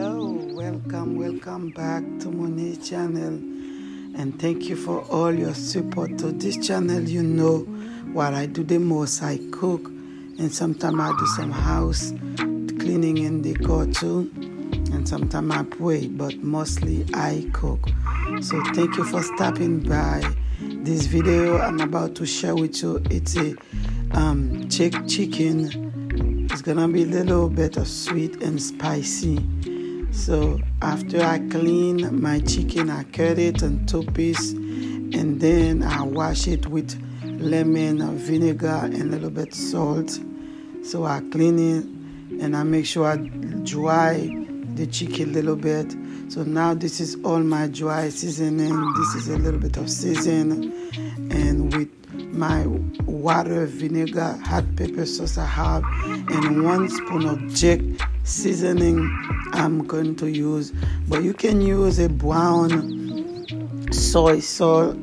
Hello, welcome back to Moni's channel, and thank you for all your support to this channel. You know what I do the most, I cook, and sometimes I do some house cleaning and decor too, and sometimes I pray, but mostly I cook. So thank you for stopping by. This video I'm about to share with you, it's a baked chicken. It's gonna be a little bit of sweet and spicy. So after I clean my chicken, I cut it in 2 pieces, and then I wash it with lemon or vinegar and a little bit salt. So I clean it and I make sure I dry the chicken a little bit. So now this is all my dry seasoning. This is a little bit of seasoning, and with my water, vinegar, hot pepper sauce I have, and 1 spoon of jerk seasoning I'm going to use. But you can use a brown soy sauce,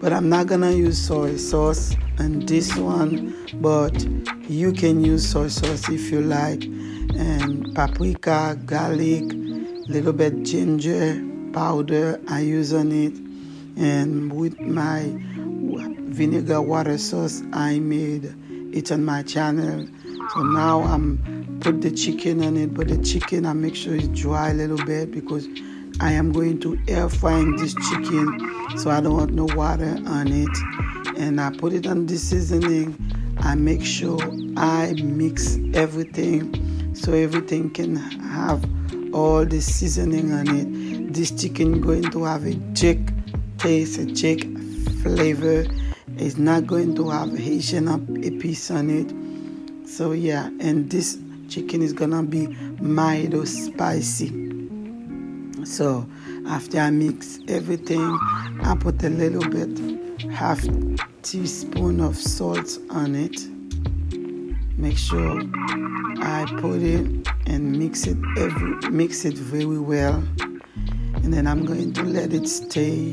but I'm not gonna use soy sauce on this one, but you can use soy sauce if you like, and paprika, garlic, little bit ginger powder I use on it, and with my vinegar water sauce I made it on my channel. So now I'm put the chicken on it, but the chicken I make sure it's dry a little bit because I am going to air frying this chicken, so I don't want no water on it. And I put it on the seasoning. I make sure I mix everything so everything can have all the seasoning on it. This chicken going to have a jerk taste, a jerk flavor. It's not going to have Haitian a piece on it. So yeah, and this chicken is gonna be mild spicy. So after I mix everything, I put a little bit, half teaspoon of salt on it. Make sure I put it and mix it very well. And then I'm going to let it stay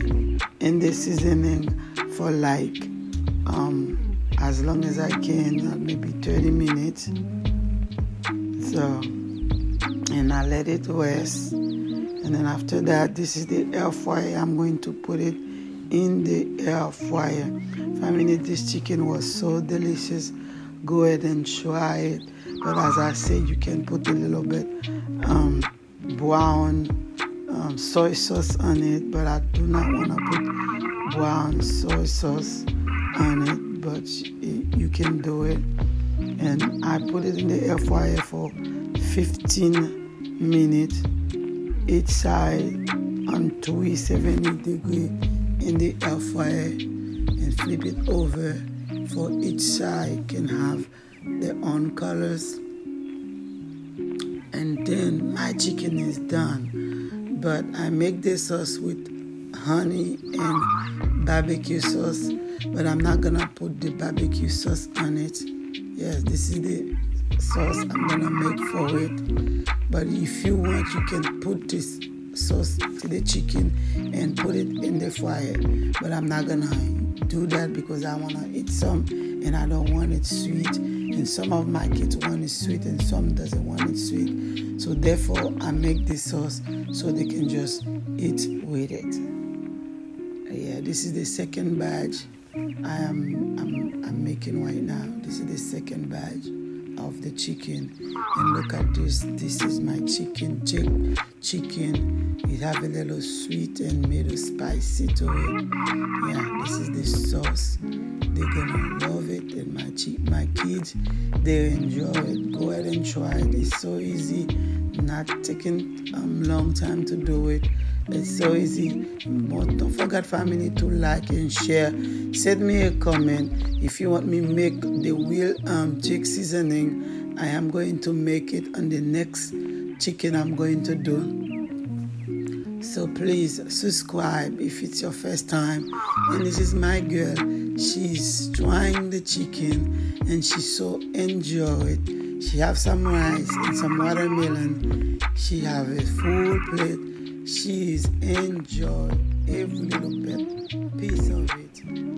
in the seasoning for like as long as I can, maybe 30 minutes. So, and I let it rest. And then after that, this is the air fryer. I'm going to put it in the air fryer. 5 minutes, this chicken was so delicious. Go ahead and try it. But as I said, you can put a little bit brown soy sauce on it, but I do not want to put brown soy sauce on it, but you can do it. And I put it in the air fryer for 15 minutes each side on 370 degrees in the air fryer, and flip it over for each side can have their own colors. And then my chicken is done. But I make this sauce with honey and barbecue sauce, but I'm not gonna put the barbecue sauce on it. Yes, this is the sauce I'm gonna make for it. But if you want, you can put this sauce to the chicken and put it in the fryer. But I'm not gonna do that because I wanna eat some, and I don't want it sweet. And some of my kids want it sweet, and some doesn't want it sweet. So therefore, I make this sauce so they can just eat with it. Yeah, this is the second batch I'm making right now. This is the second batch of the chicken. And look at this. This is my chicken. Chicken. It have a little sweet and middle spicy to it. Yeah, this is the sauce. They're gonna love it, and my kids, they enjoy it. Go ahead and try it. It's so easy, not taking a long time to do it. It's so easy. But don't forget, family, to like and share. Send me a comment if you want me make the real jerk seasoning. I am going to make it on the next chicken I'm going to do. So please subscribe if it's your first time. And this is my girl. She's trying the chicken and she so enjoy it. She have some rice and some watermelon. She have a full plate. She's enjoy every little bit piece of it.